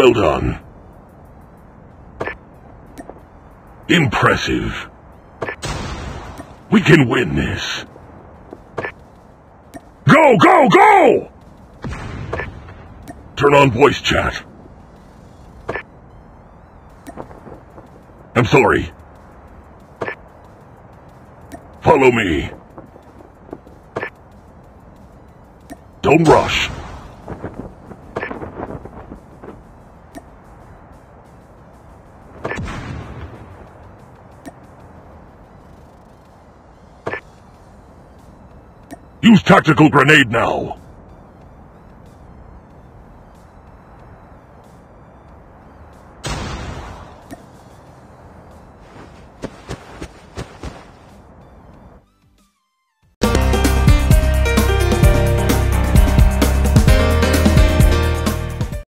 Well done. Impressive. We can win this. Go, go, go! Turn on voice chat. I'm sorry. Follow me. Don't rush. Use tactical grenade now.